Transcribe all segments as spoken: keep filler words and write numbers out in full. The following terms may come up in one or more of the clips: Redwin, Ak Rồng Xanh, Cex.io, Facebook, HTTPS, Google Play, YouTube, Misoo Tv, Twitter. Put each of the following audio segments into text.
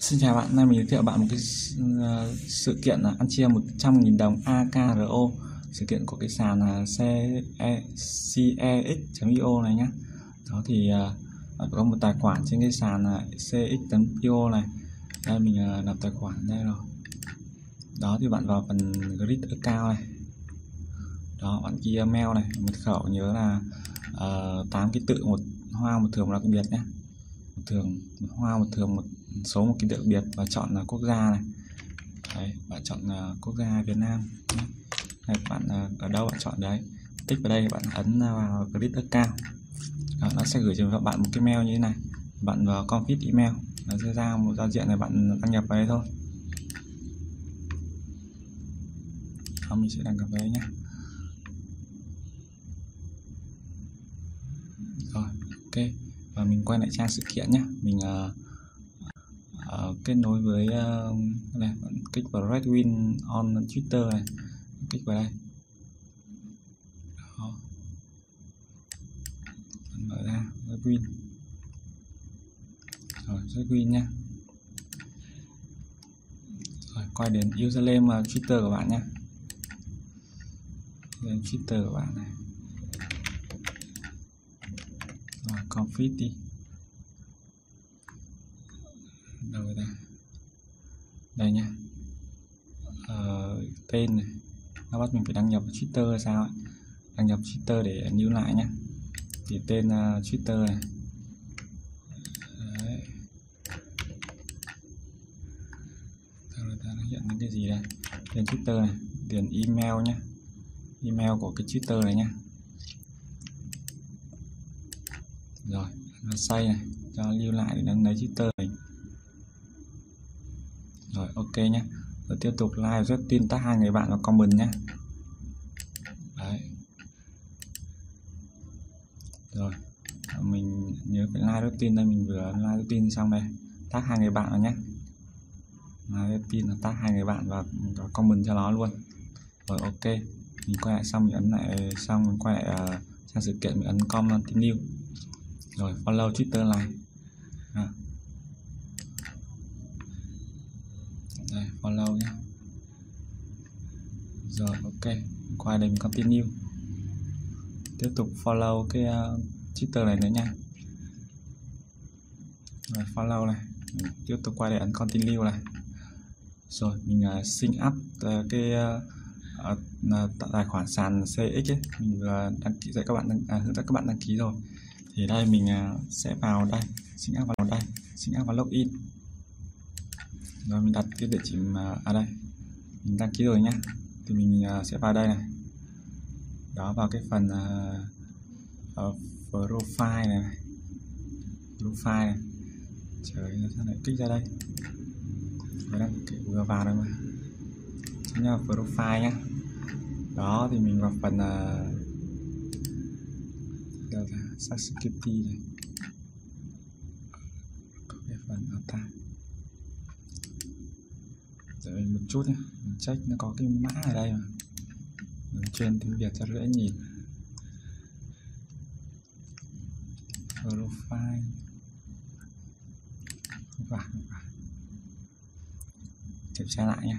Xin chào bạn, nay mình giới thiệu bạn một cái sự kiện là ăn chia một trăm nghìn đồng a ca rờ o. Sự kiện của cái sàn là xê e ích chấm i o này nhé. Đó thì bạn có một tài khoản trên cái sàn là xê e ích chấm i o này. Đây mình lập tài khoản đây rồi. Đó thì bạn vào phần grid account này. Đó, bạn ghi email này, mật khẩu nhớ là uh, tám ký tự, một hoa một thường một đặc biệt nhé. Một thường, một hoa một thường một số một ký tự đặc biệt, và chọn là quốc gia này. Đấy, bạn chọn uh, quốc gia Việt Nam. Đấy, bạn uh, ở đâu bạn chọn đấy. Tích vào đây bạn ấn vào grid account. Đó, nó sẽ gửi cho bạn một cái mail như thế này. Bạn vào config email, nó sẽ ra một giao diện này, bạn đăng nhập vào đây thôi. Đó, mình sẽ đăng nhập vào đây nhé. Okay. Và mình quay lại trang sự kiện nhé. Mình uh, uh, kết nối với uh, này, bạn kích vào Redwin on Twitter này, kích vào đây. Đó. Bạn mở ra Redwin. Rồi Redwin nhé. Rồi quay đến username uh, Twitter của bạn nhé. Đến Twitter của bạn này. Config đi. Đâu rồi ta? Đây nhá. Ờ, tên này. Nó bắt mình phải đăng nhập vào Twitter hay sao ấy. Đăng nhập Twitter để lưu lại nhá. Thì tên uh, Twitter này. Đấy. Đâu rồi ta, nó hiện những cái gì đây? Tên Twitter này, điền email nhá. Email của cái Twitter này nhá. Rồi, xây này, cho lưu lại để đăng lấy Twitter mình. Rồi, ok nhé. Rồi tiếp tục like, rất tin tác hai người bạn vào comment nhé. Đấy. Rồi, mình nhớ cái like rất tin đây, mình vừa like rất tin xong đây. Tác hai người bạn vào nhé. Like rất tin là tác hai người bạn vào, vào comment cho nó luôn. Rồi, ok. Mình quay lại xong, mình ấn lại xong, mình quay lại uh, sang sự kiện, mình ấn continue. Rồi follow Twitter này à. Đây follow nhé. Rồi ok, quay đây mình continue. Tiếp tục follow cái uh, Twitter này nữa nha. Rồi follow này, mình tiếp tục quay đây ấn continue này. Rồi mình uh, sign up uh, cái uh, uh, tài khoản sàn xê ích ấy. Mình vừa uh, đăng ký dạy các bạn, đăng, uh, các bạn đăng ký rồi. Thì đây mình sẽ vào đây, sign up vào đây, sign up vào login. Rồi mình đặt cái địa chỉ ở à đây. Mình đăng ký rồi nhá. Thì mình sẽ vào đây này. Đó, vào cái phần uh, uh, profile này, này. Profile này. Trời ơi, sao lại kích ra đây. Mới đăng ký vừa vào đây mà. Chúng ta vào profile nhá. Đó thì mình vào phần uh, xác security này, có cái phần nào ta, để mình một chút nhé, mình check nó có cái mã ở đây mà, mình truyền tiếng Việt cho dễ nhìn. Profile, không phải, không phải, kiểm tra lại nhé.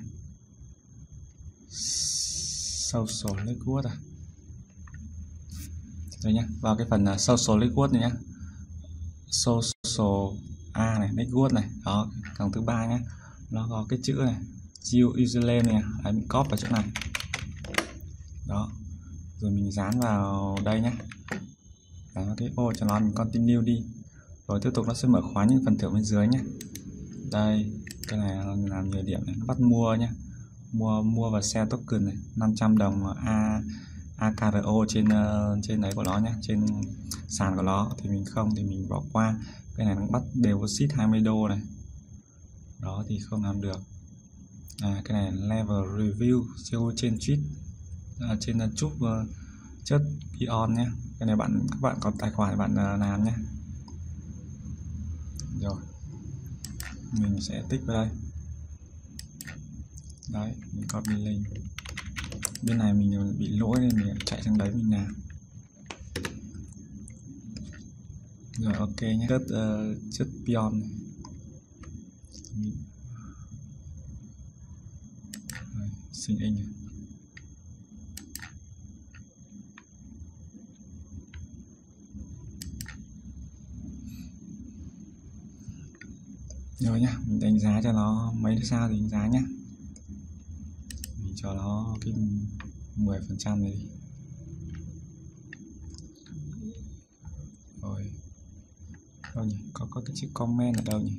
Social network à? Rồi nhá, vào cái phần uh, social network này nhá. Social a này, network này, đó, hàng thứ ba nhá. Nó có cái chữ này, username này, đấy, mình copy vào chỗ này. Đó. Rồi mình dán vào đây nhá. Dán vào cái ô cho nó, mình continue đi. Rồi tiếp tục nó sẽ mở khóa những phần thưởng bên dưới nhá. Đây, cái này làm nhiều điểm này, nó bắt mua nhá. Mua mua và share token này, năm trăm đồng a a ca rờ o trên uh, trên đấy của nó nhé, trên sàn của nó. Thì mình không thì mình bỏ qua. Cái này nó bắt deposit hai mươi đô này. Đó thì không làm được. À, cái này level review xê e ô trên tweet à, trên uh, chúc uh, chất ion nhé. Cái này bạn các bạn có tài khoản bạn uh, làm nhé. Rồi. Mình sẽ tích vào đây. Đấy, mình copy link. Bên này mình bị lỗi nên mình chạy sang đấy mình làm. Rồi ok nhé. Chất uh, chất pion này. Xin anh rồi nhá, mình đánh giá cho nó mấy đứa sao thì đánh giá nhá, mình cho nó cái mười phần trăm này đi. Rồi đâu nhỉ, có có cái chữ comment ở đâu nhỉ?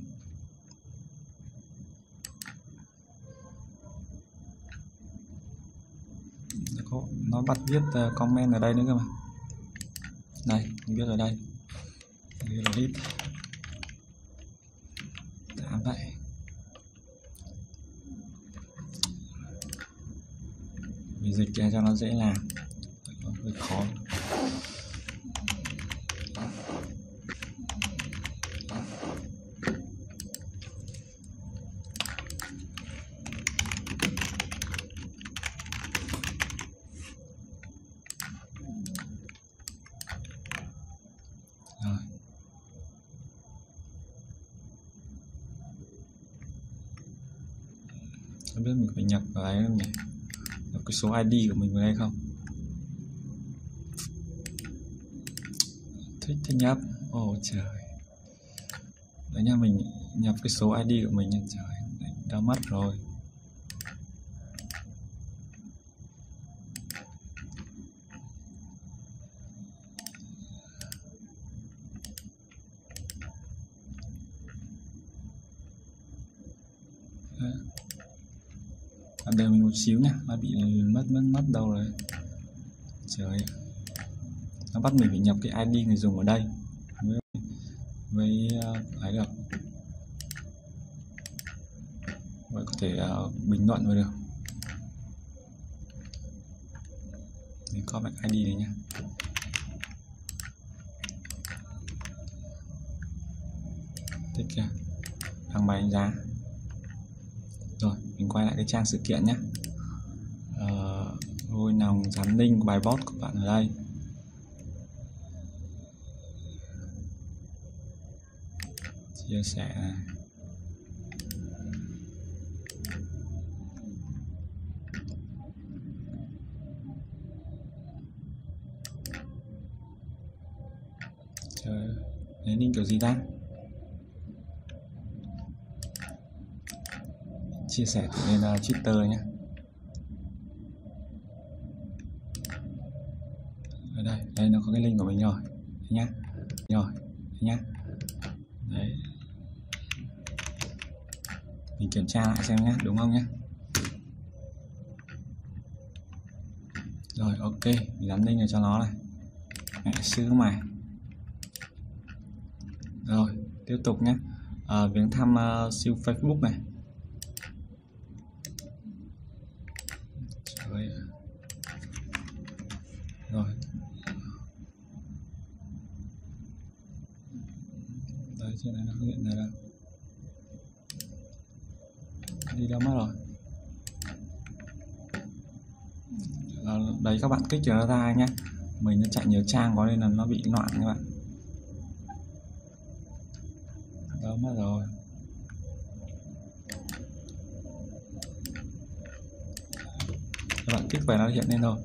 Nó bắt viết comment ở đây nữa cơ mà. Đây, mình viết ở đây. Viết là list. Tám vậy. Mình dịch ra cho nó dễ làm. Nó hơi khó. Không biết mình phải nhập vào ấy không nhỉ? Nhập cái số i đê của mình vào đây không? Thích thích nhập. Ồ oh, trời. Đấy nha, mình nhập cái số i đê của mình. Trời, đã mất rồi. Đấy. Bạn bè mình một xíu nha, nó bị mất mất mất đâu rồi. Trời ơi. Nó bắt mình phải nhập cái i đê người dùng ở đây với với ấy được. Vậy có thể uh, bình luận vào được. Mình comment i đê này nha. Thích kìa. Thằng bài đánh giá. Rồi, mình quay lại cái trang sự kiện nhé. Ngôi uh, nòng giám ninh của bài bot của bạn ở đây. Chia sẻ này. Trời ơi, đấy ninh kiểu gì ta? Chia sẻ lên uh, Twitter nhé. Ở đây, đây nó có cái link của mình rồi nhá. Rồi, nhá. Đấy. Mình kiểm tra lại xem nhá, đúng không nhá. Rồi, ok, mình dán link này cho nó này. Mẹ sư mày. Rồi, tiếp tục nhé. À, viếng thăm uh, siêu Facebook này. Rồi. Đấy, trên này nó không hiện ra đâu. Đi đâu mất rồi. Đấy, các bạn kích cho nó ra nhé. Mình nó chạy nhiều trang có nên là nó bị loạn các bạn. Đâu mất rồi. Các bạn kích vào nó hiện lên rồi.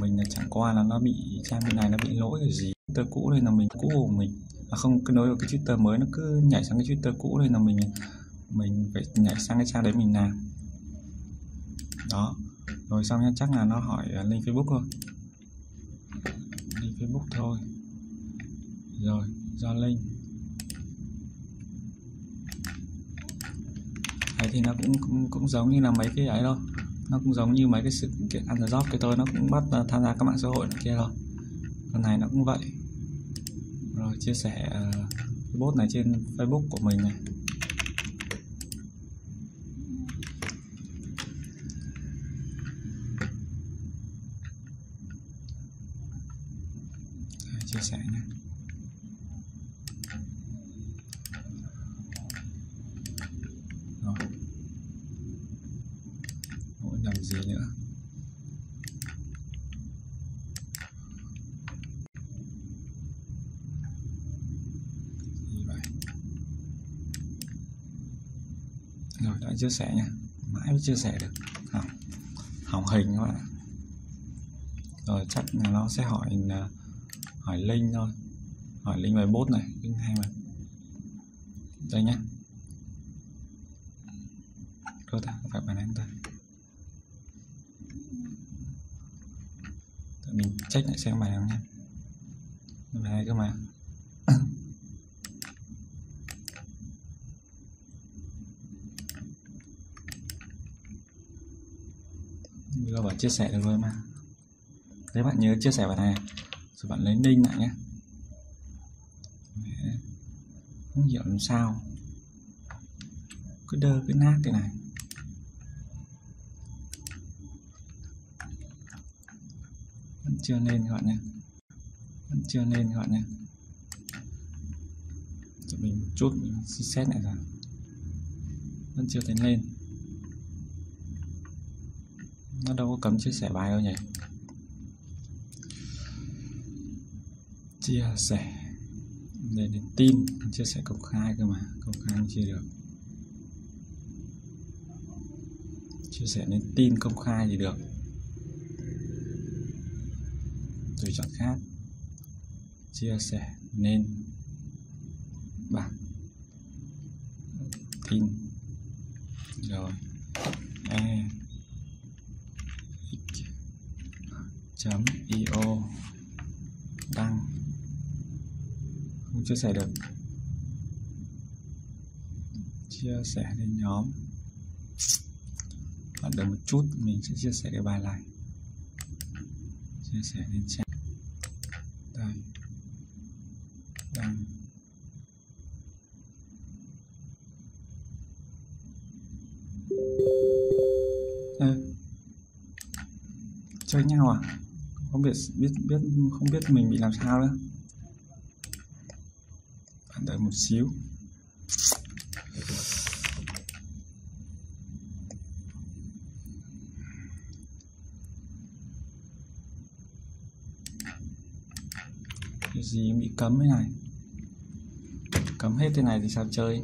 Mình là chẳng qua là nó bị trang bên này nó bị lỗi rồi gì. Twitter cũ nên là mình cũ của mình à, không cứ nối vào cái Twitter mới nó cứ nhảy sang cái Twitter cũ nên là mình mình phải nhảy sang cái trang đấy mình làm đó. Rồi xong nhá, chắc là nó hỏi link Facebook thôi, link Facebook thôi. Rồi do link đấy thì nó cũng, cũng cũng giống như là mấy cái ấy thôi. Nó cũng giống như mấy cái sự kiện ăn job cái tôi, nó cũng bắt uh, tham gia các mạng xã hội này kia rồi. Con này nó cũng vậy. Rồi chia sẻ uh, cái bot này trên Facebook của mình này. Rồi, chia sẻ này. Gì nữa gì vậy? Rồi đã chia sẻ nha, mãi mới chia sẻ được. Hỏng, hỏng hình các bạn. Rồi chắc là nó sẽ hỏi hỏi link thôi, hỏi link bài bốt này, link hay mà. Đây nhá. Thôi ta, phải bàn án ta. Tại mình check lại xem bài nào nhá. Bài này cơ mà. Mình bảo chia sẻ được rồi mà. Thế bạn nhớ chia sẻ bài này, rồi bạn lấy link lại nhé. Không hiểu làm sao cứ đơ cứ nát cái này. Vẫn chưa lên các bạn nhé, vẫn chưa lên các bạn nhé. Cho mình chút mình reset lại rồi. Vẫn chưa thấy lên. Nó đâu có cấm chia sẻ bài đâu nhỉ. Chia sẻ đây đến tin, chia sẻ công khai cơ mà, công khai chia được. Chia sẻ đến tin công khai thì được. Tùy chọn khác. Chia sẻ nên bảng tin rồi e chấm io đăng. Không chia sẻ được. Chia sẻ lên nhóm. Bạn đợi một chút mình sẽ chia sẻ cái bài này. Chia sẻ lên chat. Đây. Đăng. Ê. Chơi nhau à? Không biết biết biết không biết mình bị làm sao nữa. Bạn đợi một xíu. Cái gì bị cấm thế này? Cấm hết thế này thì sao chơi?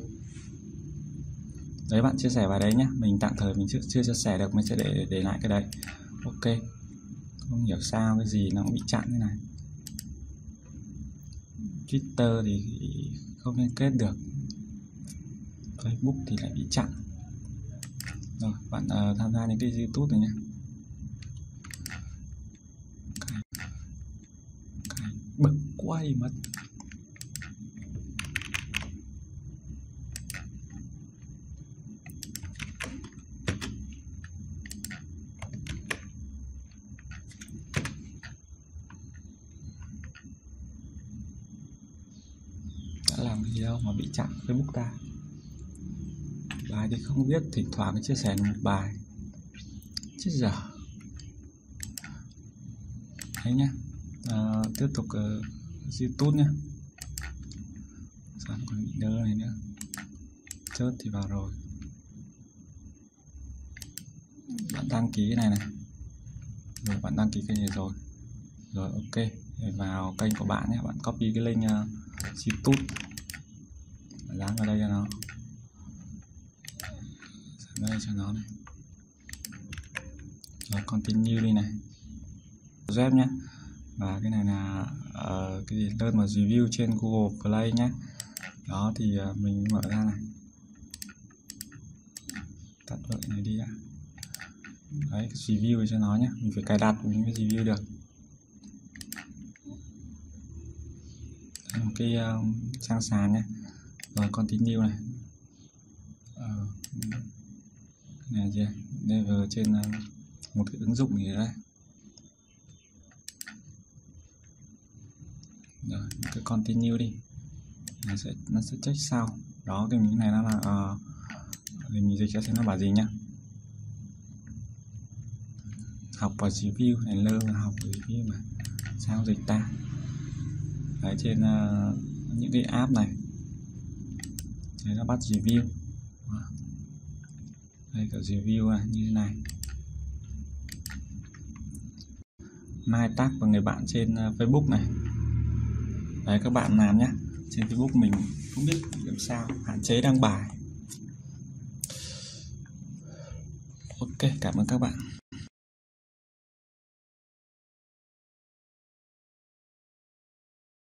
Đấy bạn chia sẻ vào đấy nhá, mình tạm thời mình chưa chưa chia sẻ được, mình sẽ để để lại cái đấy. Ok. Không hiểu sao cái gì nó cũng bị chặn thế này. Twitter thì không liên kết được. Facebook thì lại bị chặn. Rồi bạn uh, tham gia những cái YouTube rồi nhé. Cái, cái bực quay mất. Làm gì đâu mà bị chặn Facebook ta. Bài thì không biết, thỉnh thoảng chia sẻ một bài. Chết giờ. Đấy nhá. À, tiếp tục uh, YouTube nhá. Sao còn bị đơ này nữa. Chớt thì vào rồi. Bạn đăng ký cái này này. Rồi bạn đăng ký kênh này rồi. Rồi ok. Để vào kênh của bạn nhé. Bạn copy cái link uh, YouTube. Dán vào đây cho nó, dán vào đây cho nó này. Rồi continue đi này. Web nhé. Và cái này là uh, cái gì đơn mà review trên Google Play nhé. Đó thì uh, mình mở ra này. Tắt vợ này đi đã. Đấy review cho nó nhé. Mình phải cài đặt mình mới review được. Đấy, một cái uh, trang sàn nhé. Rồi continue này. Ờ, cái này gì đây vừa trên một cái ứng dụng gì đấy. Rồi cứ continue đi. Nó sẽ nó sẽ check sau. Đó cái miếng này nó là uh, mình dịch ra xem nó bảo gì nhá. Học và review này lơ là học và review mà. Sao dịch ta? Đấy trên uh, những cái app này. Đấy nó bắt review. Đây cả review à, như thế này. Mai tag và người bạn trên Facebook này. Đấy các bạn làm nhé. Trên Facebook mình không biết làm sao hạn chế đăng bài. Ok, cảm ơn các bạn.